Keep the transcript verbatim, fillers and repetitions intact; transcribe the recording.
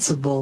invincible.